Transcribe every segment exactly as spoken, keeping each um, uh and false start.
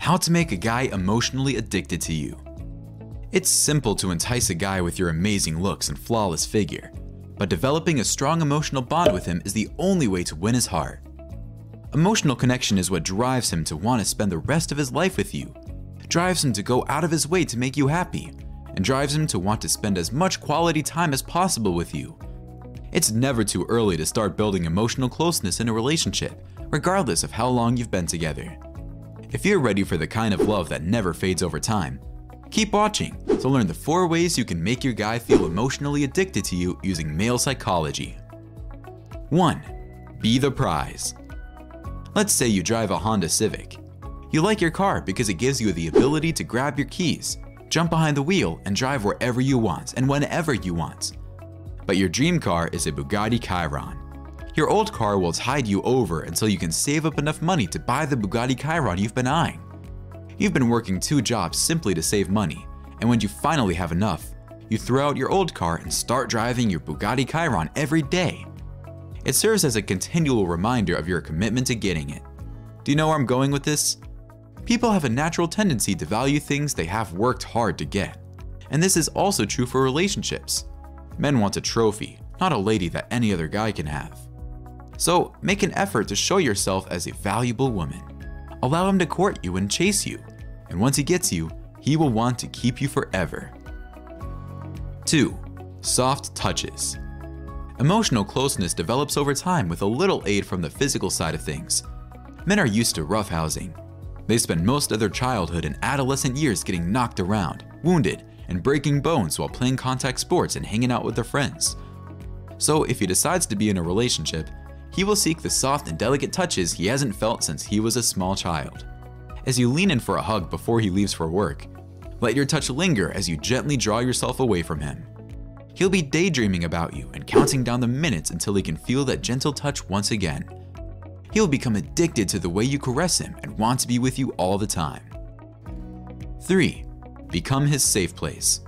How to make a guy emotionally addicted to you. It's simple to entice a guy with your amazing looks and flawless figure, but developing a strong emotional bond with him is the only way to win his heart. Emotional connection is what drives him to want to spend the rest of his life with you, drives him to go out of his way to make you happy, and drives him to want to spend as much quality time as possible with you. It's never too early to start building emotional closeness in a relationship, regardless of how long you've been together. If you're ready for the kind of love that never fades over time, keep watching to learn the four ways you can make your guy feel emotionally addicted to you using male psychology. one. Be the prize. Let's say you drive a Honda Civic. You like your car because it gives you the ability to grab your keys, jump behind the wheel, and drive wherever you want and whenever you want. But your dream car is a Bugatti Chiron. Your old car will tide you over until you can save up enough money to buy the Bugatti Chiron you've been eyeing. You've been working two jobs simply to save money, and when you finally have enough, you throw out your old car and start driving your Bugatti Chiron every day. It serves as a continual reminder of your commitment to getting it. Do you know where I'm going with this? People have a natural tendency to value things they have worked hard to get, and this is also true for relationships. Men want a trophy, not a lady that any other guy can have. So make an effort to show yourself as a valuable woman. Allow him to court you and chase you, and once he gets you, he will want to keep you forever. two. Soft touches. Emotional closeness develops over time with a little aid from the physical side of things. Men are used to roughhousing. They spend most of their childhood and adolescent years getting knocked around, wounded, and breaking bones while playing contact sports and hanging out with their friends. So if he decides to be in a relationship, he will seek the soft and delicate touches he hasn't felt since he was a small child. As you lean in for a hug before he leaves for work, let your touch linger as you gently draw yourself away from him. He'll be daydreaming about you and counting down the minutes until he can feel that gentle touch once again. He'll become addicted to the way you caress him and want to be with you all the time. three. Become his safe place.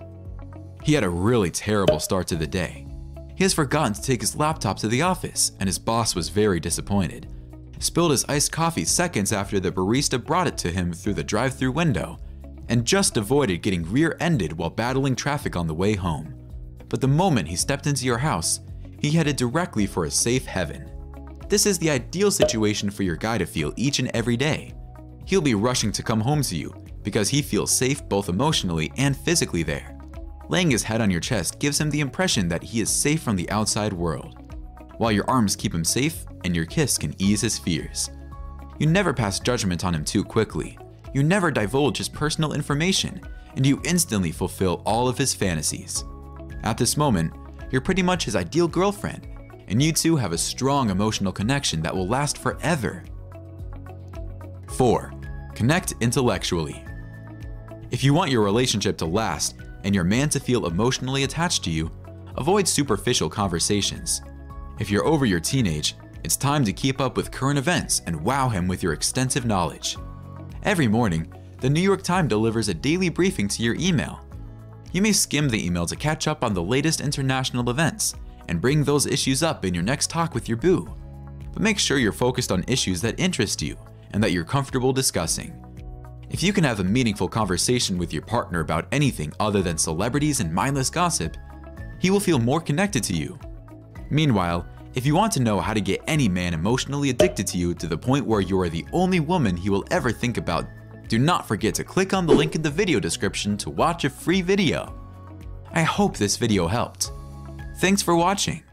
He had a really terrible start to the day. He has forgotten to take his laptop to the office, and his boss was very disappointed. Spilled his iced coffee seconds after the barista brought it to him through the drive-thru window, and just avoided getting rear-ended while battling traffic on the way home. But the moment he stepped into your house, he headed directly for a safe heaven. This is the ideal situation for your guy to feel each and every day. He'll be rushing to come home to you because he feels safe both emotionally and physically there. Laying his head on your chest gives him the impression that he is safe from the outside world, while your arms keep him safe and your kiss can ease his fears. You never pass judgment on him too quickly, you never divulge his personal information, and you instantly fulfill all of his fantasies. At this moment, you're pretty much his ideal girlfriend, and you two have a strong emotional connection that will last forever. four. Connect intellectually. If you want your relationship to last, and your man to feel emotionally attached to you, avoid superficial conversations. If you're over your teenage, it's time to keep up with current events and wow him with your extensive knowledge. Every morning, the New York Times delivers a daily briefing to your email. You may skim the email to catch up on the latest international events and bring those issues up in your next talk with your boo. But make sure you're focused on issues that interest you and that you're comfortable discussing. If you can have a meaningful conversation with your partner about anything other than celebrities and mindless gossip, he will feel more connected to you. Meanwhile, if you want to know how to get any man emotionally addicted to you to the point where you are the only woman he will ever think about, do not forget to click on the link in the video description to watch a free video. I hope this video helped. Thanks for watching.